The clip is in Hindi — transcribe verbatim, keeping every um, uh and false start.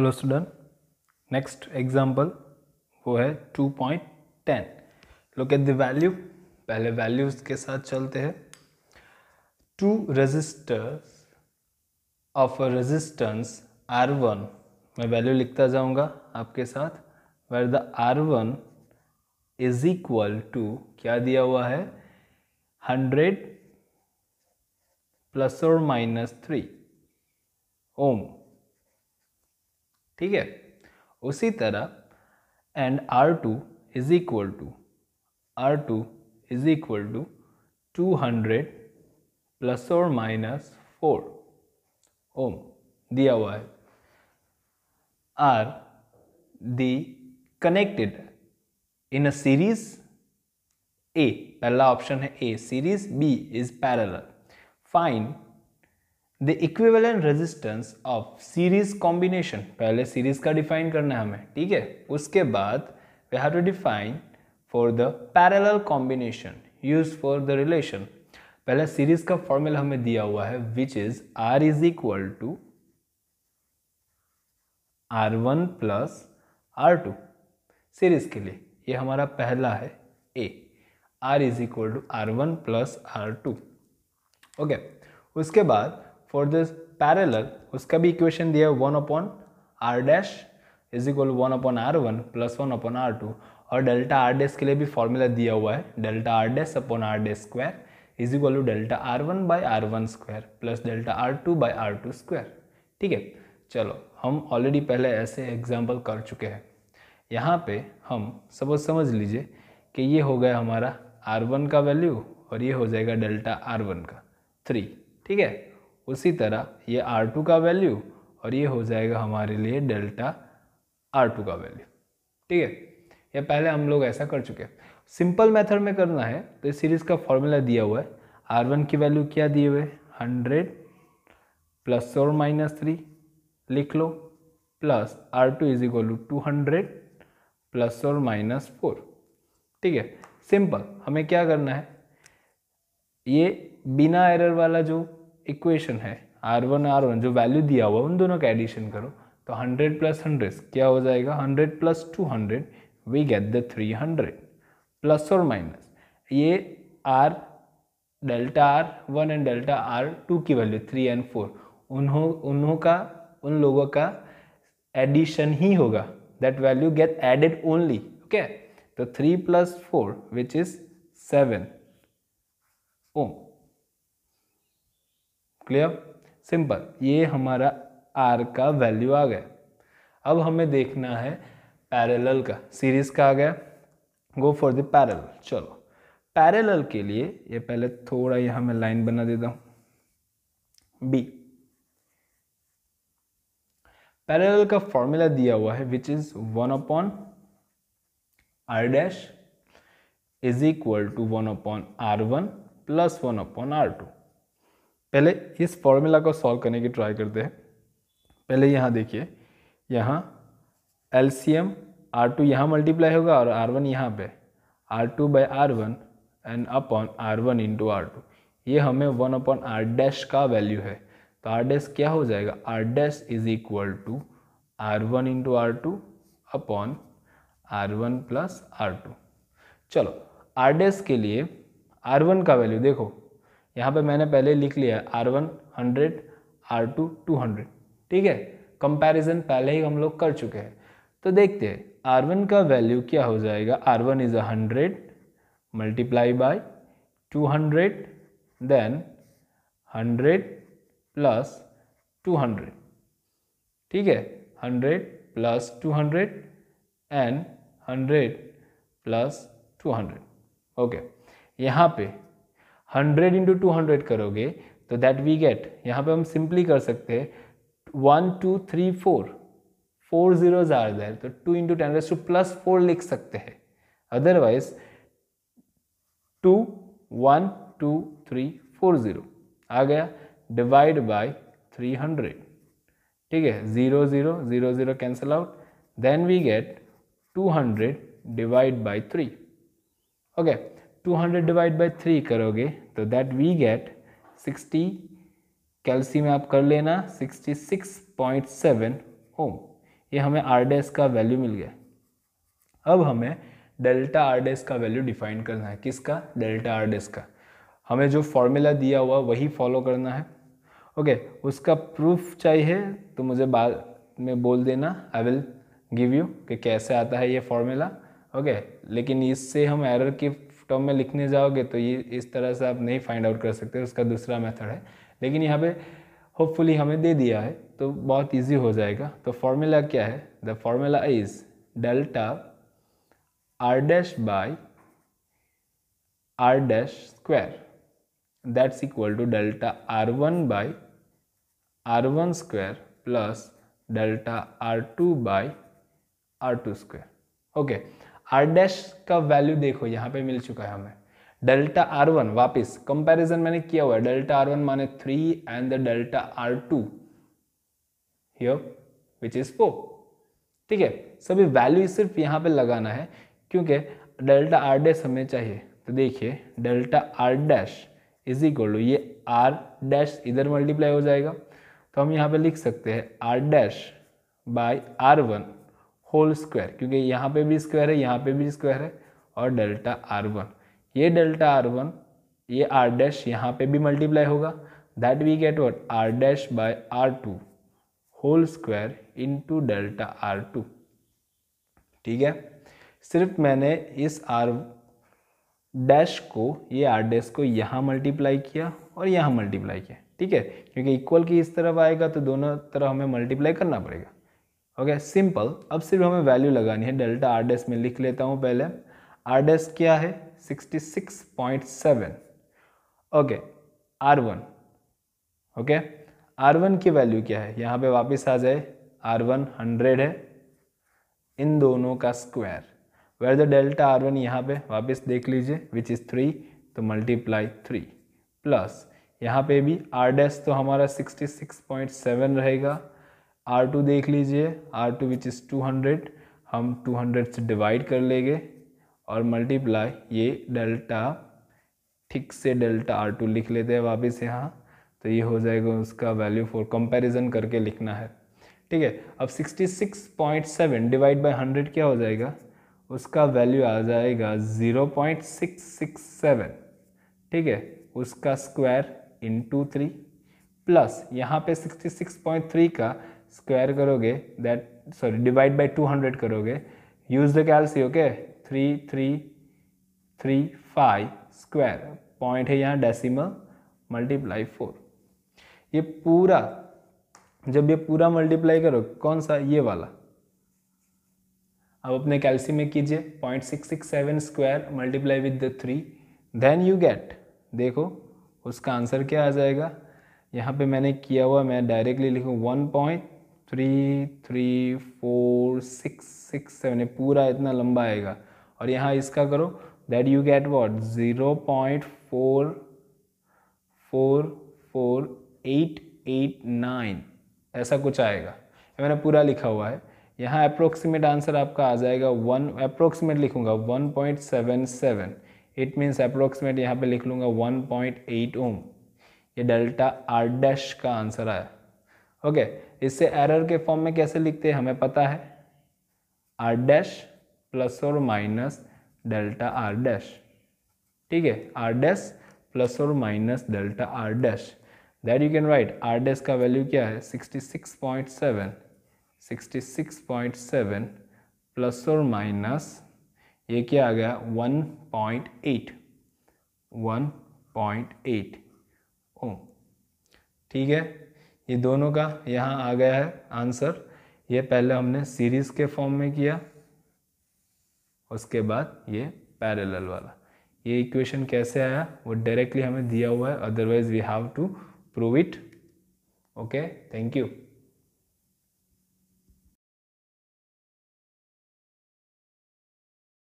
हेलो स्टूडेंट, नेक्स्ट एग्जांपल वो है two point ten. Look at the value. पहले वैल्यूज के साथ चलते हैं. Two resistors of a resistance R one, मैं वैल्यू लिखता जाऊंगा आपके साथ. Where the R one is equal to, क्या दिया हुआ है, हंड्रेड प्लस और माइनस थ्री ओम. ठीक है, उसी तरह and R two is equal to R two is equal to two hundred plus और माइनस फोर ओम दिया हुआ है. Are the connected in a series A, पहला ऑप्शन है A, series B is parallel. Find the equivalent resistance of series combination. पहले सीरीज का डिफाइन करना है हमें, ठीक है. उसके बाद we have to define for the parallel combination use for the relation. पहले सीरीज का फॉर्मूला हमें दिया हुआ है which is R is equal to R one plus R two. Series के लिए ये हमारा पहला है A, R is equal to R one plus R two. Okay, उसके बाद फॉर दिस पैरेलल उसका भी इक्वेशन दिया है, one upon R dash is equal one upon R one plus one upon R two. और डेल्टा आर डैश के लिए भी फॉर्मूला दिया हुआ है, delta R dash upon R dash square is equal to delta R one by R one square plus delta R two by R two square. ठीक है, चलो हम ऑलरेडी पहले ऐसे एग्जाम्पल कर चुके हैं. यहाँ पे हम सपोज समझ लीजिए कि ये हो गया हमारा आर वन का वैल्यू और ये हो जाएगा डेल्टा आर वन का थ्री. ठीक है, उसी तरह ये आर टू का वैल्यू और ये हो जाएगा हमारे लिए डेल्टा आर टू का वैल्यू. ठीक है, ये पहले हम लोग ऐसा कर चुके हैं. सिंपल मेथड में करना है तो इस सीरीज़ का फॉर्मूला दिया हुआ है. आर वन की वैल्यू क्या दिए हुए, हंड्रेड प्लस और माइनस थ्री लिख लो, plus R two is equal to two hundred plus और माइनस फोर. ठीक है, सिंपल हमें क्या करना है, ये बिना एरर वाला जो इक्वेशन है आर वन आर वन जो वैल्यू दिया हुआ उन दोनों का एडिशन करो तो हंड्रेड प्लस हंड्रेड क्या हो जाएगा, hundred plus two hundred we get the three hundred plus और माइनस ये R delta R one and delta R two की वैल्यू थ्री एंड फोर उन्हों उन्हों का उन लोगों का एडिशन ही होगा. That value get added only. Okay, तो three plus four which is seven ohm. Clear, simple, ये हमारा R का वैल्यू आ गया. अब हमें देखना है पैरेलल का, सीरीज का आ गया, गो फॉर द पैरेलल. चलो पैरेलल के लिए ये पहले थोड़ा यहाँ मैं लाइन बना देता हूँ. B पैरेलल का फॉर्मूला दिया हुआ है which is one upon R dash is equal to one upon R one plus one upon R two. पहले इस फॉर्मूला को सॉल्व करने की ट्राई करते हैं. पहले यहाँ देखिए, यहाँ एलसीएम आर टू यहाँ मल्टीप्लाई होगा और आर वन यहाँ पे R two by R one and upon R one into R two. ये हमें वन अपॉन आर डैश का वैल्यू है तो आर डैश क्या हो जाएगा, R dash is equal to R one into R two upon R one plus R two. चलो आर डैश के लिए आर वन का वैल्यू देखो, यहाँ पे मैंने पहले लिख लिया है R one hundred R two two hundred. ठीक है, कंपैरिजन पहले ही हम लोग कर चुके हैं. तो देखते हैं आर वन का वैल्यू क्या हो जाएगा, R one is a hundred multiply by two hundred then hundred plus two hundred. ठीक है, hundred plus two hundred and hundred plus two hundred. Okay, यहाँ पे हंड्रेड इंटू टू हंड्रेड करोगे तो दैट वी गेट, यहाँ पे हम सिंपली कर सकते हैं one two three four, four zeros are there तो two into ten raise to plus four लिख सकते हैं. Otherwise two one two three four zero आ गया डिवाइड बाय थ्री हंड्रेड. ठीक है, zero zero zero zero cancel out then we get two hundred divide by three. Okay, two hundred divide by three करोगे तो दैट वी गेट सिक्सटी, कैल्सियम आप कर लेना, sixty six point seven ohm. ये हमें आर डैश का वैल्यू मिल गया। अब हमें डेल्टा आर डैश का वैल्यू डिफाइन करना है, किसका? डेल्टा आर डैश का। हमें जो फॉर्मूला दिया हुआ वही फॉलो करना है। ओके, उसका प्रूफ चाहिए तो मुझे बाद में बोल देना, आई विल गिव यू कि कैसे आता है ये फॉर्मूला। ओके, लेकिन इससे हम एरर की टर्म में लिखने जाओगे तो ये इस तरह से आप नहीं फाइंड आउट कर सकते, उसका दूसरा मेथड है। लेकिन यहाँ पे होपफुली हमें दे दिया है तो बहुत इजी हो जाएगा। तो फॉर्मूला क्या है? The formula is delta R dash by R dash square, that's equal to delta R one by R one square plus delta R two by R two square. Okay, R dash का वैल्यू देखो यहाँ पे मिल चुका है हमें। डेल्टा आर वन, वापिस कंपेरिजन मैंने किया हुआ है, डेल्टा आर वन माने three and the delta R two here which is four. ठीक है, सभी वैल्यू सिर्फ यहाँ पे लगाना है क्योंकि डेल्टा आर डैश हमें चाहिए। तो देखिए delta R dash is equal to, ये आर डैश इधर मल्टीप्लाई हो जाएगा तो हम यहाँ पे लिख सकते हैं R dash by R one whole square, क्योंकि यहाँ पे भी स्क्वायर है, यहाँ पे भी स्क्वायर है, और डेल्टा आर वन, ये डेल्टा आर वन, ये आर डैश यहाँ पे भी मल्टीप्लाई होगा, that we get what? R dash by R two whole square into delta R two. ठीक है, सिर्फ मैंने इस आर डैश को, ये आर डैश को यहाँ मल्टीप्लाई किया और यहाँ मल्टीप्लाई किया। ठीक है, क्योंकि इक्वल की इस तरफ आएगा तो दोनों तरफ हमें मल्टीप्लाई करना पड़ेगा। Okay, okay, simple. अब सिर्फ हमें वैल्यू लगानी है। डेल्टा आर डैश में लिख लेता हूँ पहले, आर डैश क्या है? Sixty six point seven. Okay, R one, okay, R one की वैल्यू क्या है? यहाँ पे वापस आ जाए, आर वन हंड्रेड है, इन दोनों का square, where the delta R one यहाँ पे वापस देख लीजिए विच इज़ थ्री, तो मल्टीप्लाई थ्री, प्लस यहाँ पे भी आर डैश तो हमारा सिक्सटी सिक्स पॉइंट सेवन रहेगा, आर टू देख लीजिए, R two which is two hundred, हम टू हंड्रेड से डिवाइड कर लेंगे और मल्टीप्लाई ये डेल्टा, ठीक से डेल्टा आर टू लिख लेते हैं वापस यहाँ, तो ये हो जाएगा उसका वैल्यू फॉर कंपैरिजन करके लिखना है। ठीक है, अब sixty six point seven divide by hundred क्या हो जाएगा? उसका वैल्यू आ जाएगा zero point six six seven, ठीक है, उसका स्क्वायर इनटू थ्री, प्लस यहाँ पे सिक्सटी सिक्स पॉइंट थ्री का स्क्वायर करोगे, that sorry divide by two hundred करोगे, use the calci. Okay, three three three five square, point है यहाँ डेसिमल, मल्टीप्लाई फोर। ये पूरा, जब ये पूरा मल्टीप्लाई करो, कौन सा? ये वाला। अब अपने कैलसी में कीजिए, point six six seven square multiply with the three, then you get, देखो उसका आंसर क्या आ जाएगा। यहाँ पे मैंने किया हुआ, मैं डायरेक्टली लिखूँ one point three three four six six seven, पूरा इतना लंबा आएगा, और यहाँ इसका करो, that you get what? Zero point four four four eight eight nine, ऐसा कुछ आएगा। मैंने पूरा लिखा हुआ है यहाँ, अप्रोक्सीमेट आंसर आपका आ जाएगा वन, अप्रोक्सीमेट लिखूँगा one point seven seven, it means approximate यहाँ पे लिख लूँगा वन पॉइंट एट ओम। ये डेल्टा आर डैश का आंसर आया। ओके, इससे एरर के फॉर्म में कैसे लिखते हैं हमें पता है, आर डैश प्लस और माइनस डेल्टा आर डैश। ठीक है, आर डैश प्लस और minus delta R dash, that you can write. R dash का वैल्यू क्या है? Sixty six point seven, sixty six point seven plus और माइनस, ये क्या आ गया? One point eight, one point eight ohm. ठीक है, ये दोनों का यहाँ आ गया है आंसर। ये पहले हमने सीरीज के फॉर्म में किया, उसके बाद ये पैरेलल वाला। ये इक्वेशन कैसे आया वो डायरेक्टली हमें दिया हुआ है, otherwise we have to prove it. Okay, thank you.